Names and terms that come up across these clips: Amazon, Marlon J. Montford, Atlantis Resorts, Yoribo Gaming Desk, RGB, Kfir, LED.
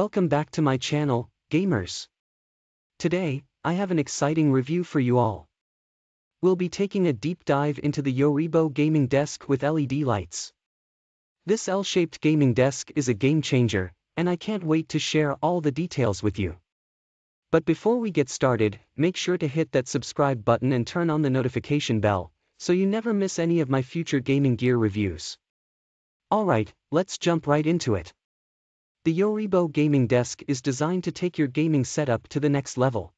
Welcome back to my channel, gamers. Today, I have an exciting review for you all. We'll be taking a deep dive into the Yoribo Gaming Desk with LED lights. This L-shaped gaming desk is a game changer, and I can't wait to share all the details with you. But before we get started, make sure to hit that subscribe button and turn on the notification bell, so you never miss any of my future gaming gear reviews. Alright, let's jump right into it. The Yoribo Gaming Desk is designed to take your gaming setup to the next level.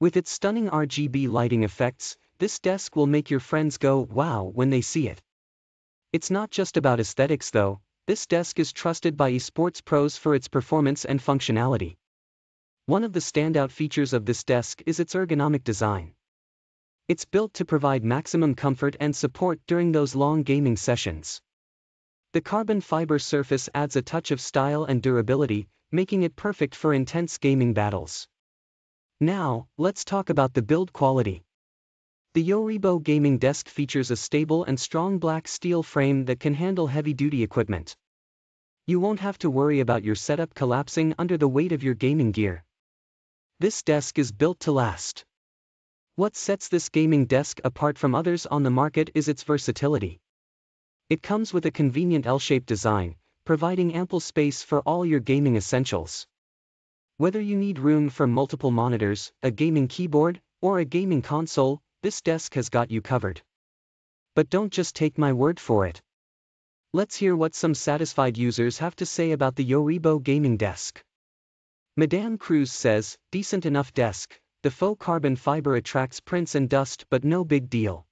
With its stunning RGB lighting effects, this desk will make your friends go wow when they see it. It's not just about aesthetics though, this desk is trusted by esports pros for its performance and functionality. One of the standout features of this desk is its ergonomic design. It's built to provide maximum comfort and support during those long gaming sessions. The carbon fiber surface adds a touch of style and durability, making it perfect for intense gaming battles. Now, let's talk about the build quality. The Yoribo Gaming Desk features a stable and strong black steel frame that can handle heavy-duty equipment. You won't have to worry about your setup collapsing under the weight of your gaming gear. This desk is built to last. What sets this gaming desk apart from others on the market is its versatility. It comes with a convenient L-shaped design, providing ample space for all your gaming essentials. Whether you need room for multiple monitors, a gaming keyboard, or a gaming console, this desk has got you covered. But don't just take my word for it. Let's hear what some satisfied users have to say about the Yoribo Gaming Desk. Madame Cruz says, "Decent enough desk, the faux carbon fiber attracts prints and dust but no big deal.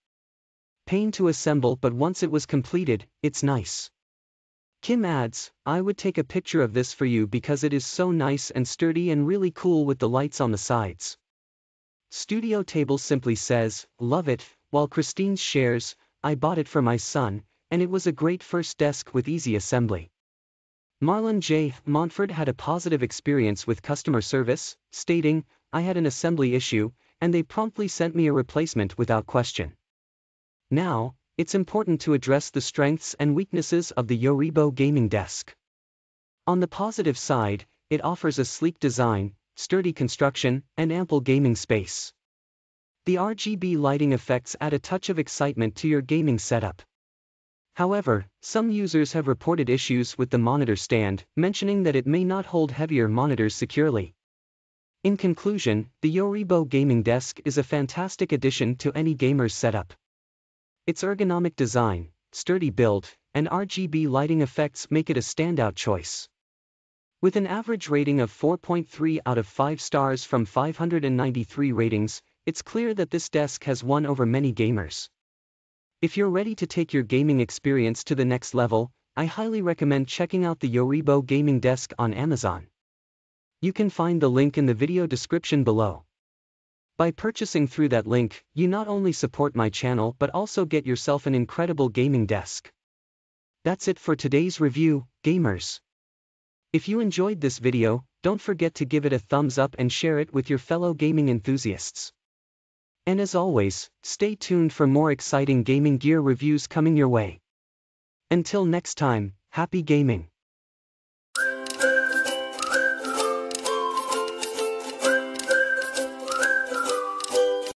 Pain to assemble, but once it was completed, it's nice." Kim adds, "I would take a picture of this for you because it is so nice and sturdy and really cool with the lights on the sides." Studio Table simply says, "Love it," while Christine shares, "I bought it for my son, and it was a great first desk with easy assembly." Marlon J. Montford had a positive experience with customer service, stating, "I had an assembly issue, and they promptly sent me a replacement without question." Now, it's important to address the strengths and weaknesses of the Yoribo Gaming Desk. On the positive side, it offers a sleek design, sturdy construction, and ample gaming space. The RGB lighting effects add a touch of excitement to your gaming setup. However, some users have reported issues with the monitor stand, mentioning that it may not hold heavier monitors securely. In conclusion, the Yoribo Gaming Desk is a fantastic addition to any gamer's setup. Its ergonomic design, sturdy build, and RGB lighting effects make it a standout choice. With an average rating of 4.3 out of 5 stars from 593 ratings, it's clear that this desk has won over many gamers. If you're ready to take your gaming experience to the next level, I highly recommend checking out the Yoribo Gaming Desk on Amazon. You can find the link in the video description below. By purchasing through that link, you not only support my channel but also get yourself an incredible gaming desk. That's it for today's review, gamers. If you enjoyed this video, don't forget to give it a thumbs up and share it with your fellow gaming enthusiasts. And as always, stay tuned for more exciting gaming gear reviews coming your way. Until next time, happy gaming!